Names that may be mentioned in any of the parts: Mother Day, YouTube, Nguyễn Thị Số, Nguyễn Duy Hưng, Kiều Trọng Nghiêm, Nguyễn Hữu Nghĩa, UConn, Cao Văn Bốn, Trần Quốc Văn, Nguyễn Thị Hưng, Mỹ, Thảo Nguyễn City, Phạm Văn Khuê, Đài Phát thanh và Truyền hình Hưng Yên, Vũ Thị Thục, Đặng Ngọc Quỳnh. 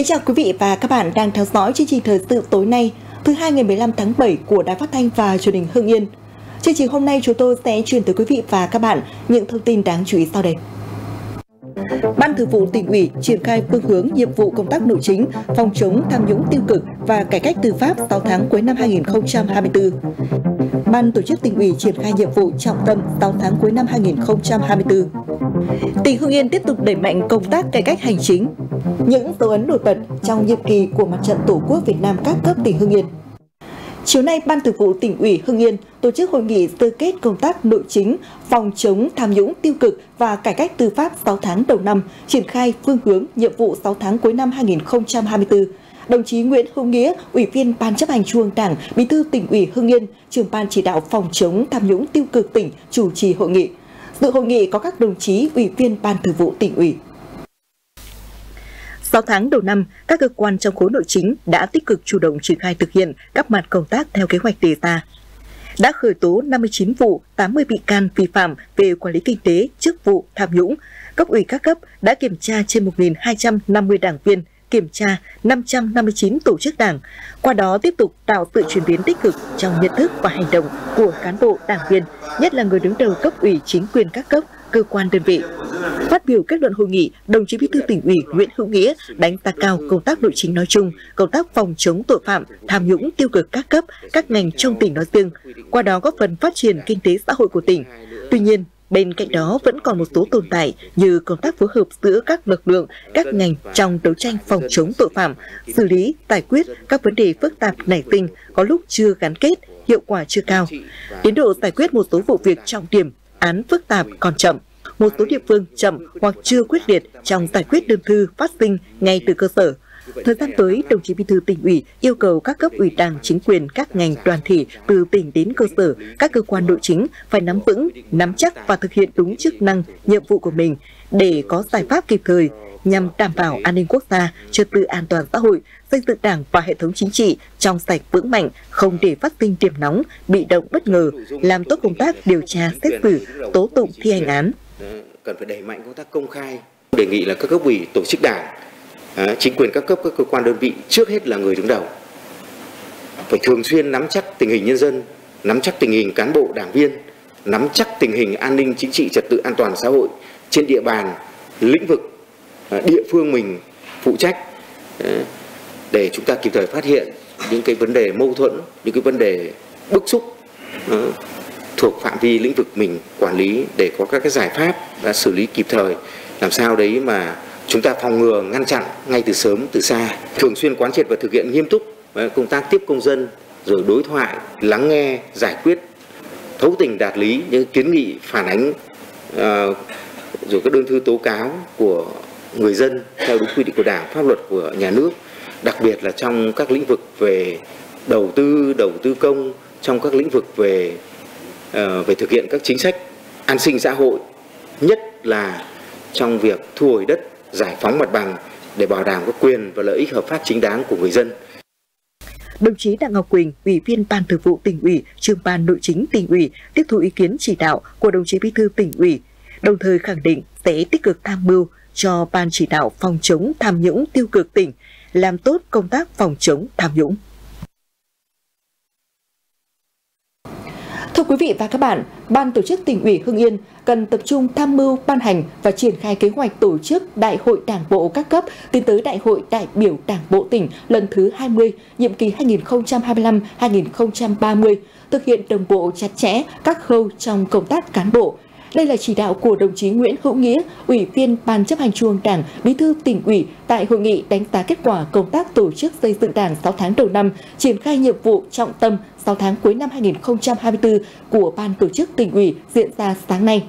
Kính chào quý vị và các bạn đang theo dõi chương trình thời sự tối nay, thứ hai ngày 15 tháng 7 của Đài Phát thanh và Truyền hình Hưng Yên. Chương trình hôm nay chúng tôi sẽ truyền tới quý vị và các bạn những thông tin đáng chú ý sau đây. Ban Thường vụ Tỉnh ủy triển khai phương hướng nhiệm vụ công tác nội chính, phòng chống tham nhũng tiêu cực và cải cách tư pháp 6 tháng cuối năm 2024. Ban Tổ chức Tỉnh ủy triển khai nhiệm vụ trọng tâm 6 tháng cuối năm 2024. Tỉnh Hưng Yên tiếp tục đẩy mạnh công tác cải cách hành chính. Những dấu ấn nổi bật trong nhiệm kỳ của Mặt trận Tổ quốc Việt Nam các cấp tỉnh Hưng Yên. Chiều nay, Ban Thường vụ Tỉnh ủy Hưng Yên tổ chức hội nghị sơ kết công tác nội chính, phòng chống tham nhũng tiêu cực và cải cách tư pháp 6 tháng đầu năm, triển khai phương hướng, nhiệm vụ 6 tháng cuối năm 2024. Đồng chí Nguyễn Hữu Nghĩa, Ủy viên Ban Chấp hành Trung ương Đảng, Bí thư Tỉnh ủy Hưng Yên, Trưởng Ban Chỉ đạo phòng chống tham nhũng tiêu cực tỉnh chủ trì hội nghị. Dự hội nghị có các đồng chí Ủy viên Ban Thường vụ Tỉnh ủy. 6 tháng đầu năm, các cơ quan trong khối nội chính đã tích cực chủ động triển khai thực hiện các mặt công tác theo kế hoạch đề ra. Đã khởi tố 59 vụ, 80 bị can vi phạm về quản lý kinh tế, chức vụ, tham nhũng. Cấp ủy các cấp đã kiểm tra trên 1.250 đảng viên, kiểm tra 559 tổ chức đảng. Qua đó tiếp tục tạo sự chuyển biến tích cực trong nhận thức và hành động của cán bộ, đảng viên, nhất là người đứng đầu cấp ủy chính quyền các cấp, cơ quan đơn vị. Phát biểu kết luận hội nghị, đồng chí Bí thư Tỉnh ủy Nguyễn Hữu Nghĩa đánh giá cao công tác nội chính nói chung, công tác phòng chống tội phạm, tham nhũng tiêu cực các cấp, các ngành trong tỉnh nói riêng, qua đó góp phần phát triển kinh tế xã hội của tỉnh. Tuy nhiên, bên cạnh đó vẫn còn một số tồn tại như công tác phối hợp giữa các lực lượng, các ngành trong đấu tranh phòng chống tội phạm, xử lý, giải quyết các vấn đề phức tạp nảy sinh có lúc chưa gắn kết, hiệu quả chưa cao. Tiến độ giải quyết một số vụ việc trọng điểm, án phức tạp còn chậm. Một số địa phương chậm hoặc chưa quyết liệt trong giải quyết đơn thư phát sinh ngay từ cơ sở. Thời gian tới, đồng chí Bí thư Tỉnh ủy yêu cầu các cấp ủy Đảng, chính quyền, các ngành đoàn thể từ tỉnh đến cơ sở, các cơ quan nội chính phải nắm vững, nắm chắc và thực hiện đúng chức năng, nhiệm vụ của mình để có giải pháp kịp thời nhằm đảm bảo an ninh quốc gia, trật tự an toàn xã hội, xây dựng Đảng và hệ thống chính trị trong sạch vững mạnh, không để phát sinh điểm nóng, bị động bất ngờ, làm tốt công tác điều tra, xét xử, tố tụng thi hành án. Cần phải đẩy mạnh công tác công khai. Đề nghị là các cấp ủy, tổ chức đảng, chính quyền các cấp, các cơ quan đơn vị trước hết là người đứng đầu phải thường xuyên nắm chắc tình hình nhân dân, nắm chắc tình hình cán bộ đảng viên, nắm chắc tình hình an ninh chính trị, trật tự an toàn xã hội trên địa bàn lĩnh vực địa phương mình phụ trách để chúng ta kịp thời phát hiện những cái vấn đề mâu thuẫn, những cái vấn đề bức xúc thuộc phạm vi lĩnh vực mình quản lý để có các cái giải pháp đã xử lý kịp thời, làm sao đấy mà chúng ta phòng ngừa ngăn chặn ngay từ sớm, từ xa. Thường xuyên quán triệt và thực hiện nghiêm túc công tác tiếp công dân, rồi đối thoại, lắng nghe, giải quyết thấu tình đạt lý những kiến nghị, phản ánh, rồi các đơn thư tố cáo của người dân theo đúng quy định của Đảng, pháp luật của nhà nước, đặc biệt là trong các lĩnh vực về đầu tư công, trong các lĩnh vực về thực hiện các chính sách an sinh xã hội, nhất là trong việc thu hồi đất, giải phóng mặt bằng để bảo đảm các quyền và lợi ích hợp pháp chính đáng của người dân. Đồng chí Đặng Ngọc Quỳnh, Ủy viên Ban Thường vụ Tỉnh ủy, Trưởng Ban Nội chính Tỉnh ủy tiếp thu ý kiến chỉ đạo của đồng chí Bí thư Tỉnh ủy, đồng thời khẳng định sẽ tích cực tham mưu cho Ban Chỉ đạo phòng chống tham nhũng tiêu cực tỉnh làm tốt công tác phòng chống tham nhũng. Thưa quý vị và các bạn, Ban Tổ chức Tỉnh ủy Hưng Yên cần tập trung tham mưu ban hành và triển khai kế hoạch tổ chức Đại hội Đảng bộ các cấp tiến tới Đại hội đại biểu Đảng bộ tỉnh lần thứ 20, nhiệm kỳ 2025-2030, thực hiện đồng bộ chặt chẽ các khâu trong công tác cán bộ. Đây là chỉ đạo của đồng chí Nguyễn Hữu Nghĩa, Ủy viên Ban Chấp hành Trung ương Đảng, Bí thư Tỉnh ủy tại hội nghị đánh giá kết quả công tác tổ chức xây dựng Đảng 6 tháng đầu năm, triển khai nhiệm vụ trọng tâm 6 tháng cuối năm 2024 của Ban Tổ chức Tỉnh ủy diễn ra sáng nay.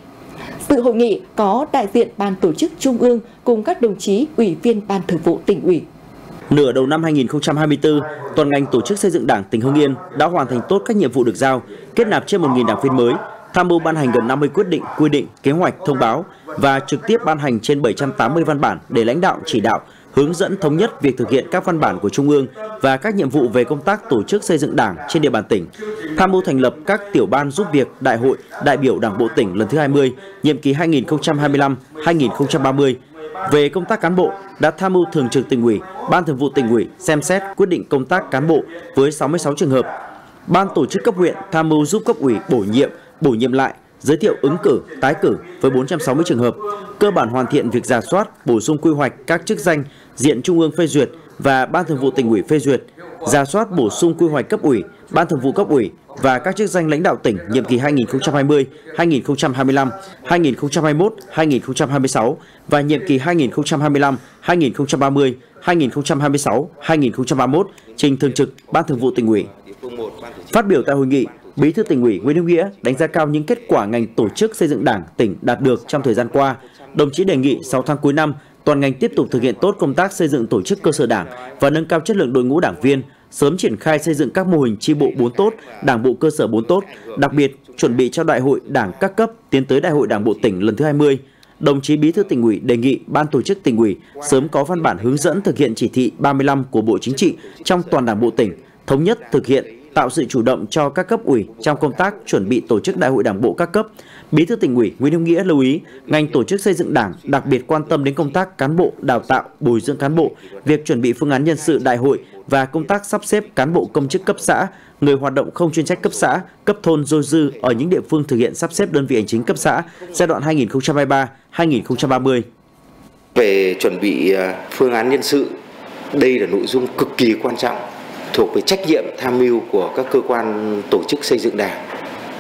Dự hội nghị có đại diện Ban Tổ chức Trung ương cùng các đồng chí Ủy viên Ban Thường vụ Tỉnh ủy. Nửa đầu năm 2024, toàn ngành tổ chức xây dựng Đảng tỉnh Hưng Yên đã hoàn thành tốt các nhiệm vụ được giao, kết nạp trên 1.000 đảng viên mới, tham mưu ban hành gần 50 quyết định, quy định, kế hoạch, thông báo và trực tiếp ban hành trên 780 văn bản để lãnh đạo, chỉ đạo, hướng dẫn thống nhất việc thực hiện các văn bản của Trung ương và các nhiệm vụ về công tác tổ chức xây dựng Đảng trên địa bàn tỉnh. Tham mưu thành lập các tiểu ban giúp việc Đại hội đại biểu Đảng bộ tỉnh lần thứ 20, nhiệm kỳ 2025-2030, Về công tác cán bộ, đã tham mưu Thường trực Tỉnh ủy, Ban Thường vụ Tỉnh ủy xem xét quyết định công tác cán bộ với 66 trường hợp. Ban tổ chức cấp huyện tham mưu giúp cấp ủy bổ nhiệm lại, giới thiệu ứng cử, tái cử với 460 trường hợp, cơ bản hoàn thiện việc rà soát, bổ sung quy hoạch các chức danh diện Trung ương phê duyệt và Ban Thường vụ Tỉnh ủy phê duyệt, rà soát bổ sung quy hoạch cấp ủy, Ban Thường vụ cấp ủy và các chức danh lãnh đạo tỉnh nhiệm kỳ 2020, 2025, 2021, 2026 và nhiệm kỳ 2025, 2030, 2026, 2031 trình Thường trực Ban Thường vụ Tỉnh ủy. Phát biểu tại hội nghị, Bí thư Tỉnh ủy Nguyễn Hữu Nghĩa đánh giá cao những kết quả ngành tổ chức xây dựng Đảng, tỉnh đạt được trong thời gian qua. Đồng chí đề nghị 6 tháng cuối năm, toàn ngành tiếp tục thực hiện tốt công tác xây dựng tổ chức cơ sở Đảng và nâng cao chất lượng đội ngũ đảng viên, sớm triển khai xây dựng các mô hình chi bộ 4 tốt, Đảng bộ cơ sở 4 tốt, đặc biệt chuẩn bị cho Đại hội Đảng các cấp tiến tới Đại hội Đảng bộ tỉnh lần thứ 20. Đồng chí Bí thư Tỉnh ủy đề nghị Ban Tổ chức Tỉnh ủy sớm có văn bản hướng dẫn thực hiện chỉ thị 35 của Bộ Chính trị trong toàn Đảng bộ tỉnh, thống nhất thực hiện, tạo sự chủ động cho các cấp ủy trong công tác chuẩn bị tổ chức Đại hội Đảng bộ các cấp. Bí thư Tỉnh ủy Nguyễn Hữu Nghĩa lưu ý, ngành tổ chức xây dựng Đảng đặc biệt quan tâm đến công tác cán bộ, đào tạo, bồi dưỡng cán bộ, việc chuẩn bị phương án nhân sự đại hội và công tác sắp xếp cán bộ công chức cấp xã, người hoạt động không chuyên trách cấp xã, cấp thôn dôi dư ở những địa phương thực hiện sắp xếp đơn vị hành chính cấp xã giai đoạn 2023-2030. Về chuẩn bị phương án nhân sự, đây là nội dung cực kỳ quan trọng, thuộc về trách nhiệm tham mưu của các cơ quan tổ chức xây dựng Đảng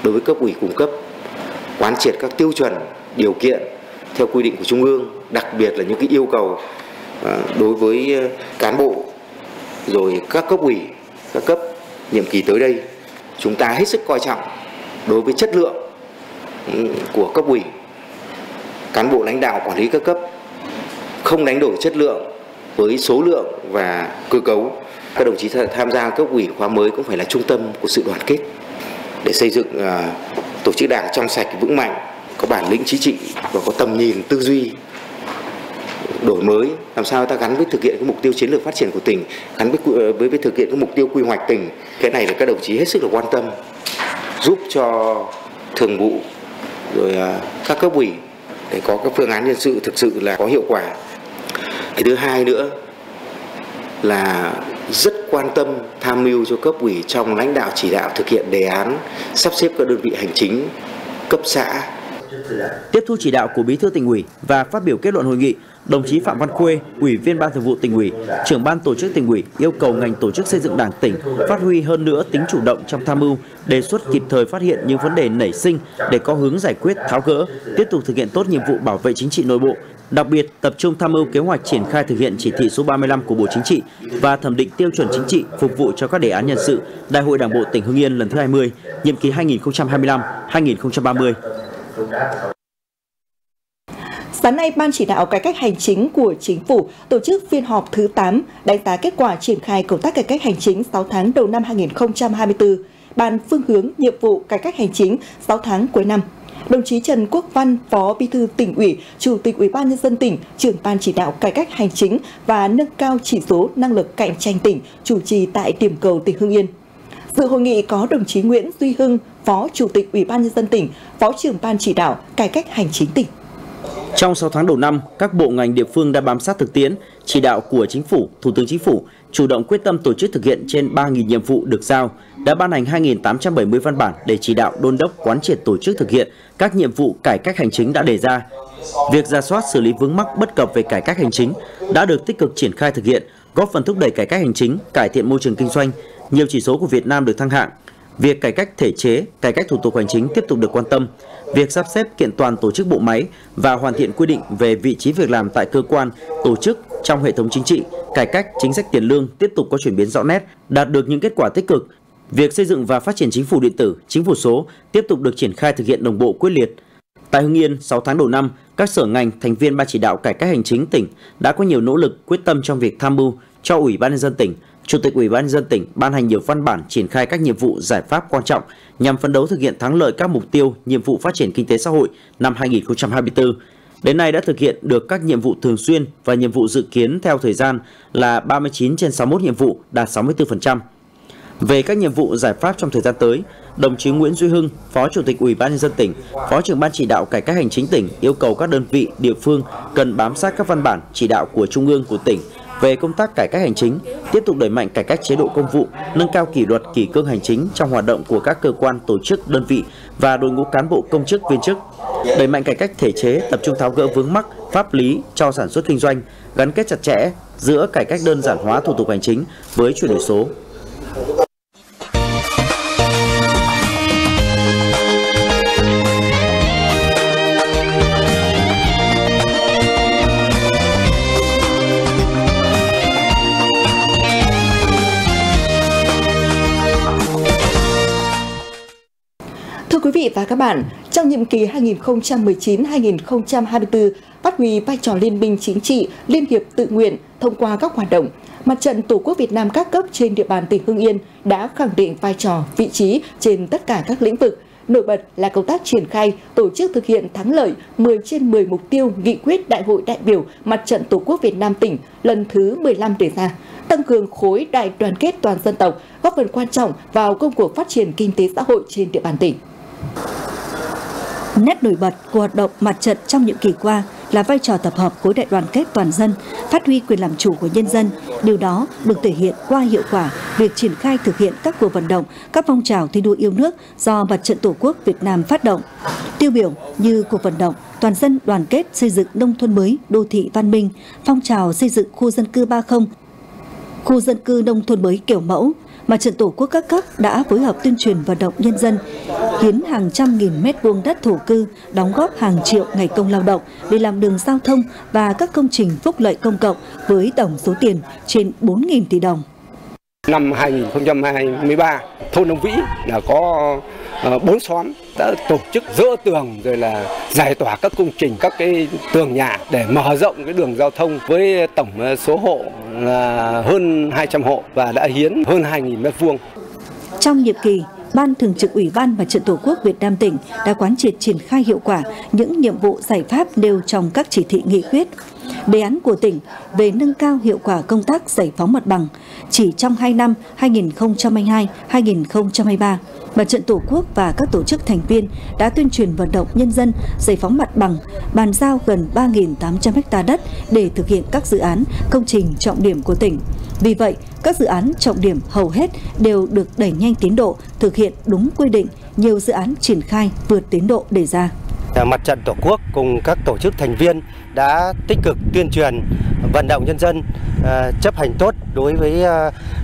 đối với cấp ủy cung cấp, quán triệt các tiêu chuẩn, điều kiện theo quy định của Trung ương, đặc biệt là những cái yêu cầu đối với cán bộ, rồi các cấp ủy, các cấp nhiệm kỳ tới đây. Chúng ta hết sức coi trọng đối với chất lượng của cấp ủy, cán bộ lãnh đạo quản lý các cấp, không đánh đổi chất lượng với số lượng và cơ cấu. Các đồng chí tham gia cấp ủy khóa mới cũng phải là trung tâm của sự đoàn kết để xây dựng tổ chức Đảng trong sạch vững mạnh, có bản lĩnh chính trị và có tầm nhìn tư duy đổi mới, làm sao ta gắn với thực hiện cái mục tiêu chiến lược phát triển của tỉnh, gắn với thực hiện cái mục tiêu quy hoạch tỉnh. Cái này là các đồng chí hết sức là quan tâm, giúp cho thường vụ rồi các cấp ủy để có các phương án nhân sự thực sự là có hiệu quả. Cái thứ hai nữa là rất quan tâm tham mưu cho cấp ủy trong lãnh đạo chỉ đạo thực hiện đề án sắp xếp các đơn vị hành chính cấp xã. Tiếp thu chỉ đạo của Bí thư Tỉnh ủy và phát biểu kết luận hội nghị, đồng chí Phạm Văn Khuê, Ủy viên Ban Thường vụ Tỉnh ủy, Trưởng Ban Tổ chức Tỉnh ủy yêu cầu ngành tổ chức xây dựng Đảng tỉnh phát huy hơn nữa tính chủ động trong tham mưu, đề xuất kịp thời phát hiện những vấn đề nảy sinh để có hướng giải quyết, tháo gỡ, tiếp tục thực hiện tốt nhiệm vụ bảo vệ chính trị nội bộ, đặc biệt tập trung tham mưu kế hoạch triển khai thực hiện chỉ thị số 35 của Bộ Chính trị và thẩm định tiêu chuẩn chính trị phục vụ cho các đề án nhân sự Đại hội Đảng bộ tỉnh Hưng Yên lần thứ 20, nhiệm kỳ 2025-2030. Sáng nay, Ban chỉ đạo cải cách hành chính của Chính phủ tổ chức phiên họp thứ 8 đánh giá kết quả triển khai công tác cải cách hành chính 6 tháng đầu năm 2024, bàn phương hướng nhiệm vụ cải cách hành chính 6 tháng cuối năm. Đồng chí Trần Quốc Văn, Phó Bí thư Tỉnh ủy, Chủ tịch Ủy ban Nhân dân tỉnh, Trưởng Ban chỉ đạo cải cách hành chính và nâng cao chỉ số năng lực cạnh tranh tỉnh chủ trì tại điểm cầu tỉnh Hưng Yên. Dự hội nghị có đồng chí Nguyễn Duy Hưng, Phó Chủ tịch Ủy ban Nhân dân tỉnh, Phó Trưởng Ban chỉ đạo cải cách hành chính tỉnh. Trong 6 tháng đầu năm, các bộ ngành địa phương đã bám sát thực tiễn, chỉ đạo của Chính phủ, Thủ tướng Chính phủ, chủ động quyết tâm tổ chức thực hiện trên 3.000 nhiệm vụ được giao, đã ban hành 2.870 văn bản để chỉ đạo đôn đốc quán triệt tổ chức thực hiện các nhiệm vụ cải cách hành chính đã đề ra. Việc rà soát xử lý vướng mắc bất cập về cải cách hành chính đã được tích cực triển khai thực hiện, góp phần thúc đẩy cải cách hành chính, cải thiện môi trường kinh doanh, nhiều chỉ số của Việt Nam được thăng hạng. Việc cải cách thể chế, cải cách thủ tục hành chính tiếp tục được quan tâm. Việc sắp xếp kiện toàn tổ chức bộ máy và hoàn thiện quy định về vị trí việc làm tại cơ quan, tổ chức trong hệ thống chính trị, cải cách chính sách tiền lương tiếp tục có chuyển biến rõ nét, đạt được những kết quả tích cực. Việc xây dựng và phát triển chính phủ điện tử, chính phủ số tiếp tục được triển khai thực hiện đồng bộ quyết liệt. Tại Hưng Yên, 6 tháng đầu năm, các sở ngành, thành viên Ban chỉ đạo cải cách hành chính tỉnh đã có nhiều nỗ lực quyết tâm trong việc tham mưu cho Ủy ban Nhân dân tỉnh, Chủ tịch Ủy ban Nhân dân tỉnh ban hành nhiều văn bản triển khai các nhiệm vụ giải pháp quan trọng nhằm phấn đấu thực hiện thắng lợi các mục tiêu, nhiệm vụ phát triển kinh tế xã hội năm 2024. Đến nay đã thực hiện được các nhiệm vụ thường xuyên và nhiệm vụ dự kiến theo thời gian là 39 trên 61 nhiệm vụ, đạt 64%. Về các nhiệm vụ giải pháp trong thời gian tới, đồng chí Nguyễn Duy Hưng, Phó Chủ tịch Ủy ban nhân dân tỉnh, Phó trưởng Ban chỉ đạo cải cách hành chính tỉnh yêu cầu các đơn vị, địa phương cần bám sát các văn bản chỉ đạo của Trung ương, của tỉnh về công tác cải cách hành chính, tiếp tục đẩy mạnh cải cách chế độ công vụ, nâng cao kỷ luật kỷ cương hành chính trong hoạt động của các cơ quan, tổ chức, đơn vị và đội ngũ cán bộ công chức viên chức, đẩy mạnh cải cách thể chế, tập trung tháo gỡ vướng mắc pháp lý cho sản xuất kinh doanh, gắn kết chặt chẽ giữa cải cách đơn giản hóa thủ tục hành chính với chuyển đổi số. Quý vị và các bạn, trong nhiệm kỳ 2019-2024, phát huy vai trò liên minh chính trị, liên hiệp tự nguyện thông qua các hoạt động, Mặt trận Tổ quốc Việt Nam các cấp trên địa bàn tỉnh Hưng Yên đã khẳng định vai trò, vị trí trên tất cả các lĩnh vực. Nổi bật là công tác triển khai, tổ chức thực hiện thắng lợi 10 trên 10 mục tiêu nghị quyết Đại hội đại biểu Mặt trận Tổ quốc Việt Nam tỉnh lần thứ 15 đề ra, tăng cường khối đại đoàn kết toàn dân tộc, góp phần quan trọng vào công cuộc phát triển kinh tế xã hội trên địa bàn tỉnh. Nét nổi bật của hoạt động mặt trận trong nhiệm kỳ qua là vai trò tập hợp khối đại đoàn kết toàn dân, phát huy quyền làm chủ của nhân dân. Điều đó được thể hiện qua hiệu quả việc triển khai thực hiện các cuộc vận động, các phong trào thi đua yêu nước do Mặt trận Tổ quốc Việt Nam phát động. Tiêu biểu như cuộc vận động toàn dân đoàn kết xây dựng nông thôn mới, đô thị văn minh, phong trào xây dựng khu dân cư 30, khu dân cư nông thôn mới kiểu mẫu. Mặt trận Tổ quốc các cấp đã phối hợp tuyên truyền vận động nhân dân hiến hàng trăm nghìn mét vuông đất thổ cư, đóng góp hàng triệu ngày công lao động để làm đường giao thông và các công trình phúc lợi công cộng với tổng số tiền trên 4.000 tỷ đồng. Năm 2023, thôn Đông Vĩ là có 4 xóm đã tổ chức dỡ tường rồi là giải tỏa các công trình, các cái tường nhà để mở rộng cái đường giao thông với tổng số hộ là hơn 200 hộ và đã hiến hơn 2.000 m2. Trong nhiệm kỳ, Ban Thường trực Ủy ban Mặt trận Tổ quốc Việt Nam tỉnh đã quán triệt triển khai hiệu quả những nhiệm vụ giải pháp nêu trong các chỉ thị nghị quyết, đề án của tỉnh về nâng cao hiệu quả công tác giải phóng mặt bằng. Chỉ trong 2 năm 2022-2023, Mặt trận Tổ quốc và các tổ chức thành viên đã tuyên truyền vận động nhân dân giải phóng mặt bằng, bàn giao gần 3.800 ha đất để thực hiện các dự án, công trình trọng điểm của tỉnh. Vì vậy, các dự án trọng điểm hầu hết đều được đẩy nhanh tiến độ, thực hiện đúng quy định, nhiều dự án triển khai vượt tiến độ đề ra. Mặt trận Tổ quốc cùng các tổ chức thành viên đã tích cực tuyên truyền vận động nhân dân chấp hành tốt đối với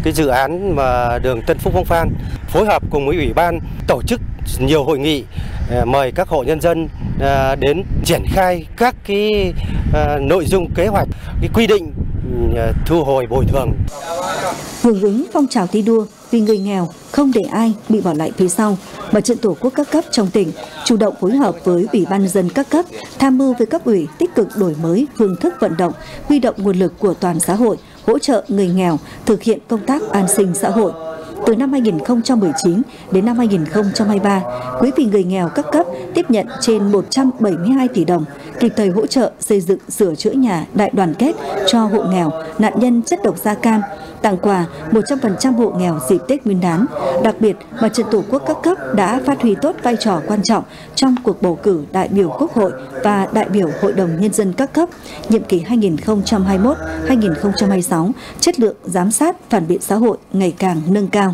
cái dự án mà đường Tân Phúc - Phong Phan, phối hợp cùng với ủy ban tổ chức nhiều hội nghị mời các hộ nhân dân đến triển khai các cái nội dung kế hoạch, cái quy định thu hồi bồi thường. Hưởng ứng phong trào thi đua vì người nghèo, không để ai bị bỏ lại phía sau, Mặt trận Tổ quốc các cấp trong tỉnh chủ động phối hợp với Ủy ban nhân dân các cấp, tham mưu với cấp ủy tích cực đổi mới phương thức vận động, huy động nguồn lực của toàn xã hội, hỗ trợ người nghèo thực hiện công tác an sinh xã hội. Từ năm 2019 đến năm 2023, Quỹ vì người nghèo các cấp tiếp nhận trên 172 tỷ đồng, kịp thời hỗ trợ xây dựng sửa chữa nhà đại đoàn kết cho hộ nghèo, nạn nhân chất độc da cam, tặng quà 100% hộ nghèo dịp Tết Nguyên đán. Đặc biệt, Mặt trận Tổ quốc các cấp đã phát huy tốt vai trò quan trọng trong cuộc bầu cử đại biểu Quốc hội và đại biểu Hội đồng Nhân dân các cấp, nhiệm kỳ 2021-2026, chất lượng giám sát, phản biện xã hội ngày càng nâng cao.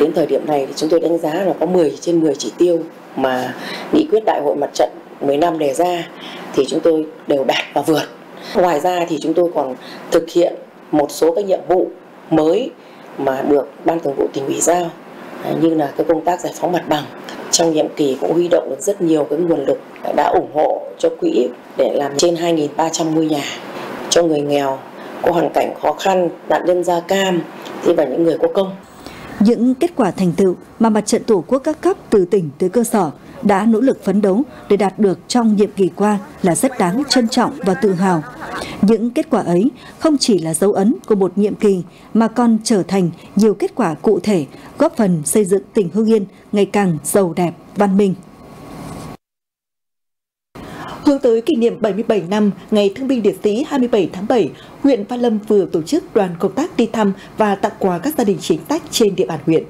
Đến thời điểm này, chúng tôi đánh giá là có 10 trên 10 chỉ tiêu mà nghị quyết Đại hội Mặt trận 15 đề ra thì chúng tôi đều đạt và vượt. Ngoài ra thì chúng tôi còn thực hiện một số các nhiệm vụ mới mà được Ban Thường vụ Tỉnh ủy giao, như là cái công tác giải phóng mặt bằng. Trong nhiệm kỳ cũng huy động được rất nhiều cái nguồn lực đã ủng hộ cho quỹ để làm trên 2.300 ngôi nhà cho người nghèo, có hoàn cảnh khó khăn, nạn nhân da cam và những người có công. Những kết quả thành tựu mà Mặt trận Tổ quốc các cấp từ tỉnh tới cơ sở đã nỗ lực phấn đấu để đạt được trong nhiệm kỳ qua là rất đáng trân trọng và tự hào. Những kết quả ấy không chỉ là dấu ấn của một nhiệm kỳ mà còn trở thành nhiều kết quả cụ thể góp phần xây dựng tỉnh Hưng Yên ngày càng giàu đẹp, văn minh. Hướng tới kỷ niệm 77 năm Ngày Thương binh Liệt sĩ 27 tháng 7, huyện Văn Lâm vừa tổ chức đoàn công tác đi thăm và tặng quà các gia đình chính sách trên địa bàn huyện.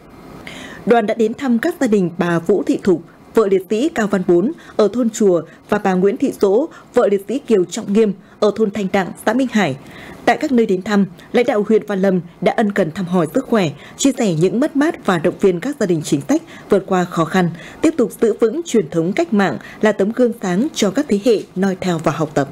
Đoàn đã đến thăm các gia đình bà Vũ Thị Thục, vợ liệt sĩ Cao Văn Bốn ở thôn Chùa và bà Nguyễn Thị Số, vợ liệt sĩ Kiều Trọng Nghiêm ở thôn Thanh Đặng, xã Minh Hải. Tại các nơi đến thăm, lãnh đạo huyện Văn Lâm đã ân cần thăm hỏi sức khỏe, chia sẻ những mất mát và động viên các gia đình chính sách vượt qua khó khăn, tiếp tục giữ vững truyền thống cách mạng là tấm gương sáng cho các thế hệ noi theo và học tập.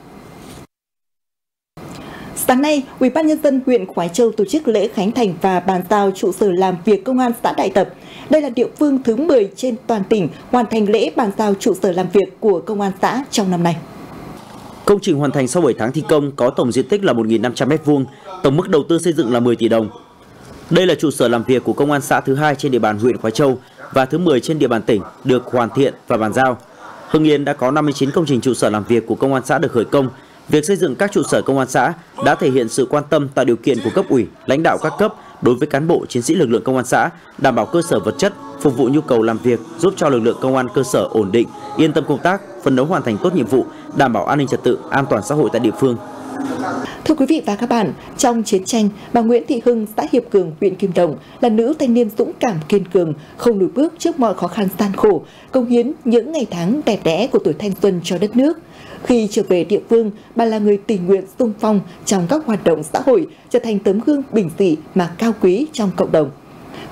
Sáng nay, UBND huyện Khoái Châu tổ chức lễ khánh thành và bàn giao trụ sở làm việc Công an xã Đại Tập. Đây là địa phương thứ 10 trên toàn tỉnh hoàn thành lễ bàn giao trụ sở làm việc của Công an xã trong năm nay. Công trình hoàn thành sau 7 tháng thi công có tổng diện tích là 1.500 m², tổng mức đầu tư xây dựng là 10 tỷ đồng. Đây là trụ sở làm việc của Công an xã thứ 2 trên địa bàn huyện Khoái Châu và thứ 10 trên địa bàn tỉnh được hoàn thiện và bàn giao. Hưng Yên đã có 59 công trình trụ sở làm việc của Công an xã được khởi công. Việc xây dựng các trụ sở Công an xã đã thể hiện sự quan tâm tạo điều kiện của cấp ủy, lãnh đạo các cấp đối với cán bộ chiến sĩ lực lượng Công an xã, đảm bảo cơ sở vật chất, phục vụ nhu cầu làm việc, giúp cho lực lượng công an cơ sở ổn định, yên tâm công tác, phấn đấu hoàn thành tốt nhiệm vụ, đảm bảo an ninh trật tự, an toàn xã hội tại địa phương. Thưa quý vị và các bạn, trong chiến tranh, bà Nguyễn Thị Hưng, xã Hiệp Cường, huyện Kim Đồng là nữ thanh niên dũng cảm kiên cường, không lùi bước trước mọi khó khăn gian khổ, cống hiến những ngày tháng đẹp đẽ của tuổi thanh xuân cho đất nước. Khi trở về địa phương, bà là người tình nguyện xung phong trong các hoạt động xã hội, trở thành tấm gương bình dị mà cao quý trong cộng đồng.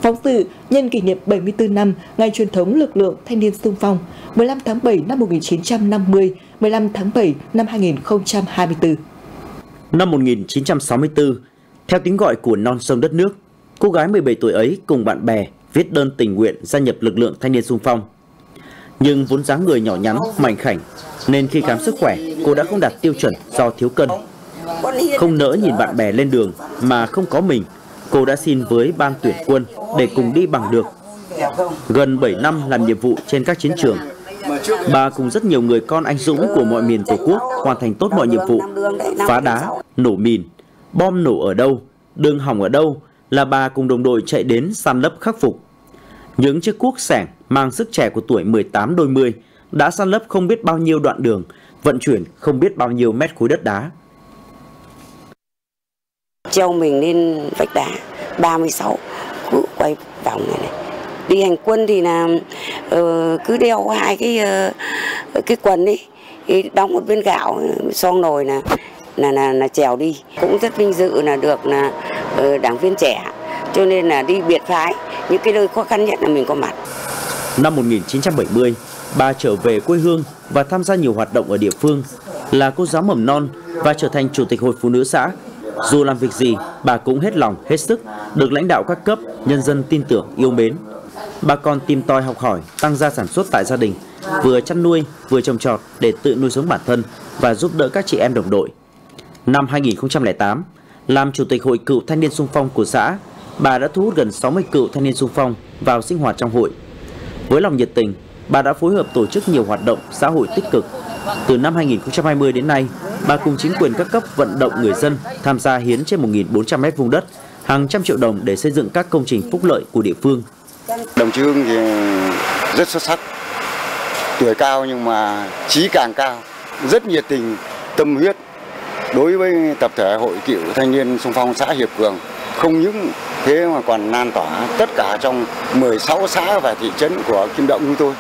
Phóng sự nhân kỷ niệm 74 năm Ngày Truyền thống Lực lượng Thanh niên xung phong 15 tháng 7 năm 1950, 15 tháng 7 năm 2024. Năm 1964, theo tiếng gọi của non sông đất nước, cô gái 17 tuổi ấy cùng bạn bè viết đơn tình nguyện gia nhập lực lượng thanh niên xung phong. Nhưng vốn dáng người nhỏ nhắn, mảnh khảnh, nên khi khám sức khỏe, cô đã không đạt tiêu chuẩn do thiếu cân. Không nỡ nhìn bạn bè lên đường mà không có mình, cô đã xin với ban tuyển quân để cùng đi bằng được. Gần 7 năm làm nhiệm vụ trên các chiến trường, bà cùng rất nhiều người con anh dũng của mọi miền Tổ quốc hoàn thành tốt mọi nhiệm vụ. Phá đá, nổ mìn, bom nổ ở đâu, đường hỏng ở đâu là bà cùng đồng đội chạy đến san lấp khắc phục. Những chiếc cuốc xẻng mang sức trẻ của tuổi 18 đôi mươi đã san lấp không biết bao nhiêu đoạn đường, vận chuyển không biết bao nhiêu mét khối đất đá. Treo mình lên vách đá 36 cứ quay vòng này này. Đi hành quân thì là cứ đeo hai cái quần ấy, đóng một viên gạo xong nồi là trèo đi. Cũng rất vinh dự là được là đảng viên trẻ, cho nên là đi biệt phái, những cái nơi khó khăn nhất là mình có mặt. Năm 1970, bà trở về quê hương và tham gia nhiều hoạt động ở địa phương, là cô giáo mầm non và trở thành chủ tịch hội phụ nữ xã. Dù làm việc gì, bà cũng hết lòng, hết sức, được lãnh đạo các cấp, nhân dân tin tưởng, yêu mến. Bà còn tìm tòi học hỏi, tăng gia sản xuất tại gia đình, vừa chăn nuôi, vừa trồng trọt để tự nuôi sống bản thân và giúp đỡ các chị em đồng đội. Năm 2008, làm chủ tịch hội cựu thanh niên xung phong của xã, bà đã thu hút gần 60 cựu thanh niên xung phong vào sinh hoạt trong hội. Với lòng nhiệt tình, bà đã phối hợp tổ chức nhiều hoạt động xã hội tích cực. Từ năm 2020 đến nay, bà cùng chính quyền các cấp vận động người dân tham gia hiến trên 1.400 m² đất, hàng trăm triệu đồng để xây dựng các công trình phúc lợi của địa phương. Đồng chí Hưng thì rất xuất sắc, tuổi cao nhưng mà trí càng cao, rất nhiệt tình, tâm huyết đối với tập thể hội cựu thanh niên xung phong xã Hiệp Cường. Không những thế mà còn lan tỏa tất cả trong 16 xã và thị trấn của Kim Động như tôi.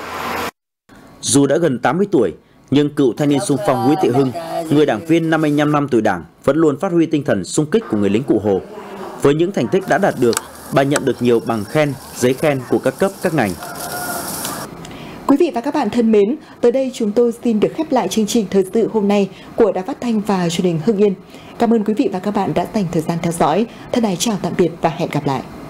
Dù đã gần 80 tuổi, nhưng cựu thanh niên xung phong Nguyễn Thị Hưng, người đảng viên 55 năm tuổi Đảng, vẫn luôn phát huy tinh thần xung kích của người lính cụ Hồ. Với những thành tích đã đạt được, bà nhận được nhiều bằng khen, giấy khen của các cấp, các ngành. Quý vị và các bạn thân mến, tới đây chúng tôi xin được khép lại chương trình thời sự hôm nay của Đài Phát thanh và Truyền hình Hưng Yên. Cảm ơn quý vị và các bạn đã dành thời gian theo dõi. Thân ái chào tạm biệt và hẹn gặp lại.